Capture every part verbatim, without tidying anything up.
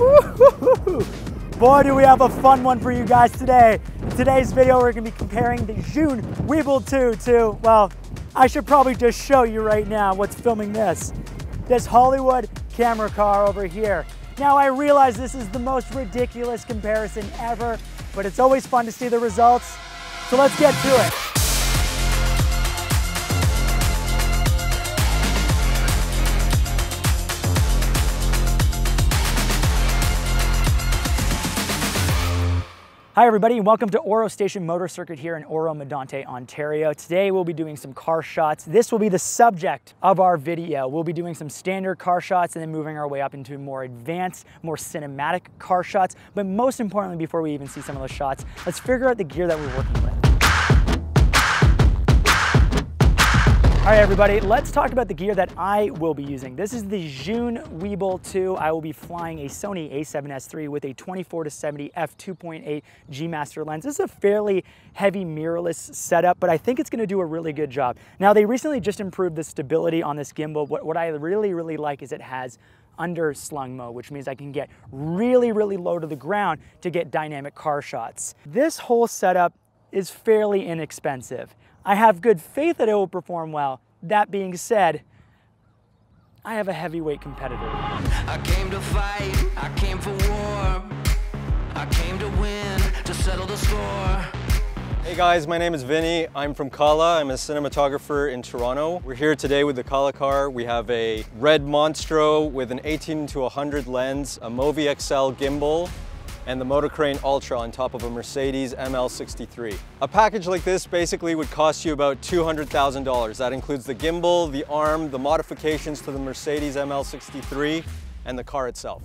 Woo-hoo-hoo-hoo. Boy, do we have a fun one for you guys today. In today's video, we're gonna be comparing the Zhiyun Weebill two to, well, I should probably just show you right now what's filming this. This Hollywood camera car over here. Now, I realize this is the most ridiculous comparison ever, but it's always fun to see the results. So let's get to it. Hi everybody, and welcome to Oro Station Motor Circuit here in Oro-Medonte, Ontario. Today we'll be doing some car shots. This will be the subject of our video. We'll be doing some standard car shots and then moving our way up into more advanced, more cinematic car shots. But most importantly, before we even see some of those shots, let's figure out the gear that we're working with. All right, everybody, let's talk about the gear that I will be using. This is the Zhiyun Weebill two. I will be flying a Sony a seven S three with a twenty-four to seventy f two point eight G Master lens. This is a fairly heavy mirrorless setup, but I think it's gonna do a really good job. Now, they recently just improved the stability on this gimbal. What, what I really, really like is it has underslung mode, which means I can get really, really low to the ground to get dynamic car shots. This whole setup is fairly inexpensive. I have good faith that it will perform well. That being said, I have a heavyweight competitor. I came to fight, I came for war. I came to win, to settle the score. Hey guys, my name is Vinny. I'm from Kala. I'm a cinematographer in Toronto. We're here today with the Kala car. We have a Red Monstro with an eighteen to one hundred lens, a MoVi X L gimbal, and the Motocrane Ultra on top of a Mercedes M L sixty-three. A package like this basically would cost you about two hundred thousand dollars. That includes the gimbal, the arm, the modifications to the Mercedes M L sixty-three, and the car itself.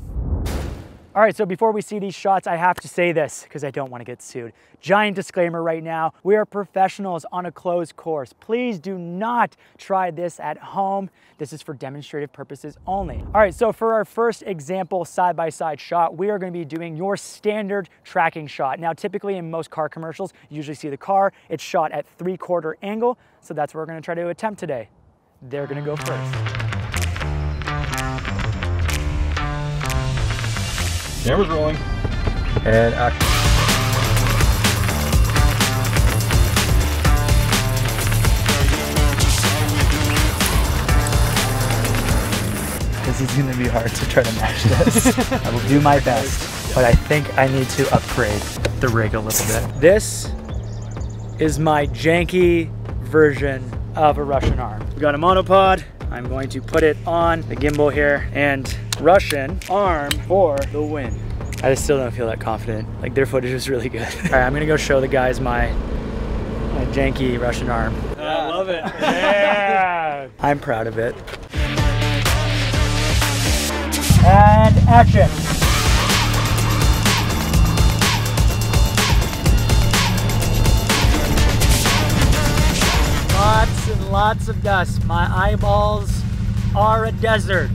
All right, so before we see these shots, I have to say this, because I don't want to get sued. Giant disclaimer right now, we are professionals on a closed course. Please do not try this at home. This is for demonstrative purposes only. All right, so for our first example side-by-side shot, we are going to be doing your standard tracking shot. Now, typically in most car commercials, you usually see the car, it's shot at three-quarter angle, so that's what we're going to try to attempt today. They're going to go first. Camera's rolling, and action. This is gonna be hard to try to match this. I will do my best, but I think I need to upgrade the rig a little bit. This is my janky version of a Russian arm. We got a monopod. I'm going to put it on the gimbal here and Russian arm for the win. I just still don't feel that confident. Like, their footage is really good. All right, I'm gonna go show the guys my, my janky Russian arm. Uh, I love it. Yeah. I'm proud of it. And action. Lots and lots of dust. My eyeballs are a desert,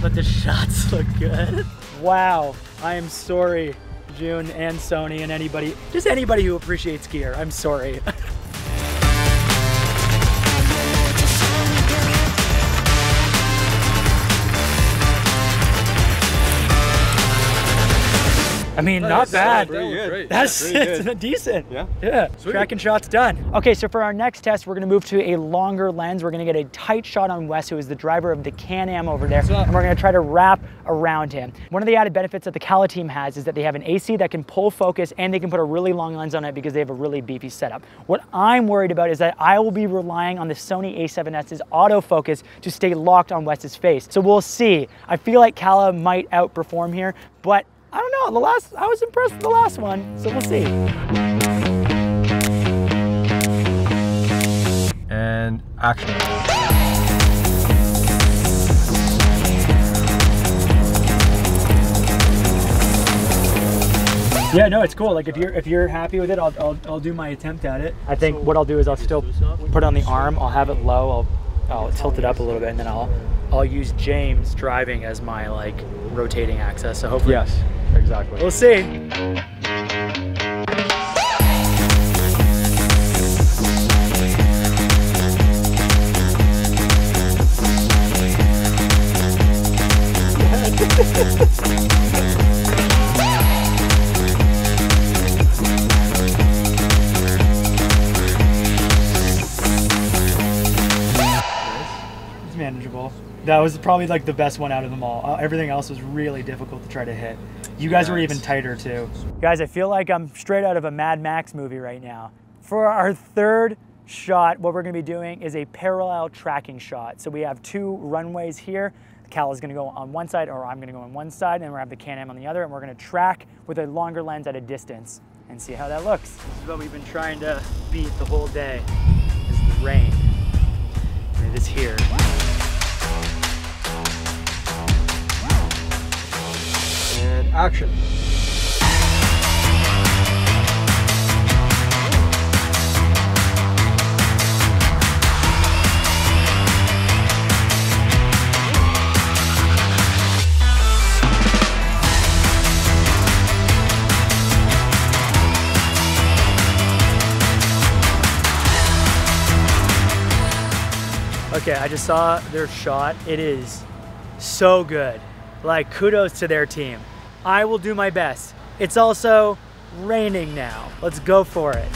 but the shots look good. Wow, I am sorry, Zhiyun and Sony and anybody, just anybody who appreciates gear, I'm sorry. I mean, nice. Not bad. Good. That's yeah, it's good. Decent. Yeah. Yeah. Tracking shots done. Okay, so for our next test, we're gonna move to a longer lens. We're gonna get a tight shot on Wes, who is the driver of the Can-Am over there, and we're gonna try to wrap around him. One of the added benefits that the Kala team has is that they have an A C that can pull focus, and they can put a really long lens on it because they have a really beefy setup. What I'm worried about is that I will be relying on the Sony a seven S's autofocus to stay locked on Wes's face. So we'll see. I feel like Kala might outperform here, but I don't know, the last, I was impressed with the last one, so we'll see. And action. Yeah, no, it's cool. Like, if you're if you're happy with it, I'll I'll, I'll do my attempt at it. I think so what I'll do is I'll still put on the arm, I'll have it low, I'll I'll tilt it up a little bit, and then I'll I'll use James driving as my like rotating axis. So hopefully, yes, exactly. We'll see. That was probably like the best one out of them all. Uh, everything else was really difficult to try to hit. You guys nice. Were even tighter too. Guys, I feel like I'm straight out of a Mad Max movie right now. For our third shot, what we're gonna be doing is a parallel tracking shot. So we have two runways here. Kala's gonna go on one side, or I'm gonna go on one side, and we're gonna have the Can-Am on the other, and we're gonna track with a longer lens at a distance and see how that looks. This is what we've been trying to beat the whole day, is the rain, and it is here. And action. Okay, I just saw their shot. It is so good. Like, kudos to their team. I will do my best. It's also raining now. Let's go for it.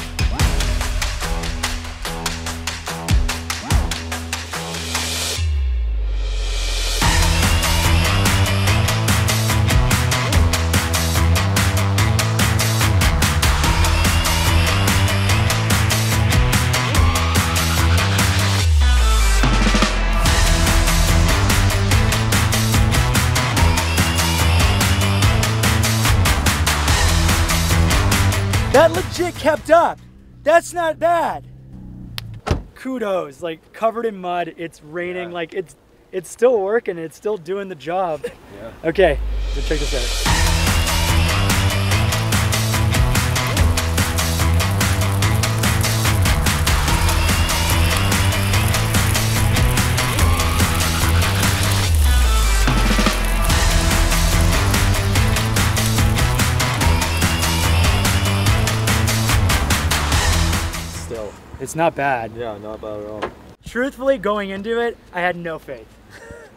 That legit kept up. That's not bad. Kudos, like covered in mud, it's raining, yeah. like it's it's still working, it's still doing the job. Yeah. Okay, so check this out. It's not bad. Yeah, not bad at all. Truthfully, going into it, I had no faith.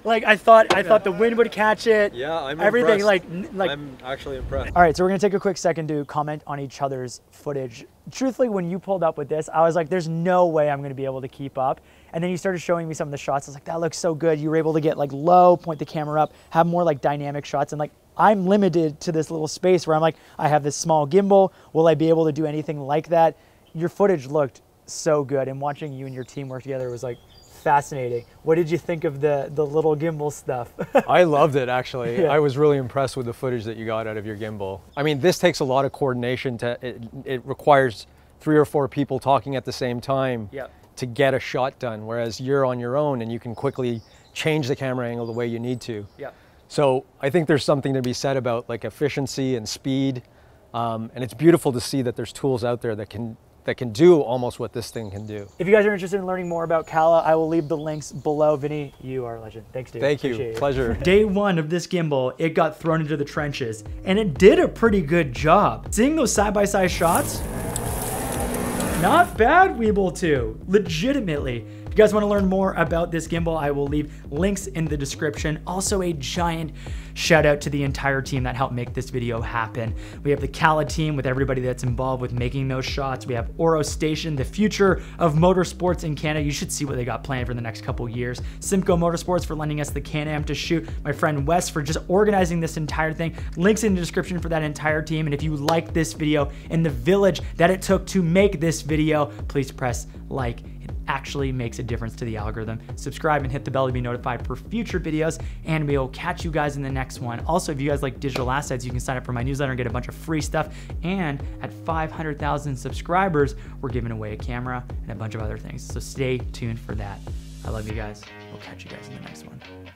Like I thought, I thought the wind would catch it. Yeah, I'm everything impressed. like like. I'm actually impressed. All right, so we're gonna take a quick second to comment on each other's footage. Truthfully, when you pulled up with this, I was like, "There's no way I'm gonna be able to keep up." And then you started showing me some of the shots. I was like, "That looks so good." You were able to get like low, point the camera up, have more like dynamic shots, and like. I'm limited to this little space where I'm like, I have this small gimbal. Will I be able to do anything like that? Your footage looked so good, and watching you and your team work together was like fascinating. What did you think of the the little gimbal stuff? I loved it, actually. Yeah. I was really impressed with the footage that you got out of your gimbal. I mean, this takes a lot of coordination to it, it requires three or four people talking at the same time yep. to get a shot done, whereas you're on your own and you can quickly change the camera angle the way you need to. Yeah. So I think there's something to be said about like efficiency and speed, um, and it's beautiful to see that there's tools out there that can that can do almost what this thing can do. If you guys are interested in learning more about Kala, I will leave the links below. Vinny, you are a legend. Thanks, dude. Thank Appreciate you, it. Pleasure. Day one of this gimbal, it got thrown into the trenches, and it did a pretty good job. Seeing those side-by-side shots, not bad, Weebill two, legitimately. If you guys wanna learn more about this gimbal, I will leave links in the description. Also a giant shout out to the entire team that helped make this video happen. We have the Kala team with everybody that's involved with making those shots. We have Oro Station, the future of motorsports in Canada. You should see what they got planned for the next couple years. Simcoe Motorsports for lending us the Can-Am to shoot. My friend Wes for just organizing this entire thing. Links in the description for that entire team. And if you like this video and the village that it took to make this video, please press like. It actually makes a difference to the algorithm. Subscribe and hit the bell to be notified for future videos, and we'll catch you guys in the next one. Also, if you guys like digital assets, you can sign up for my newsletter and get a bunch of free stuff. And at five hundred thousand subscribers, we're giving away a camera and a bunch of other things. So stay tuned for that. I love you guys. We'll catch you guys in the next one.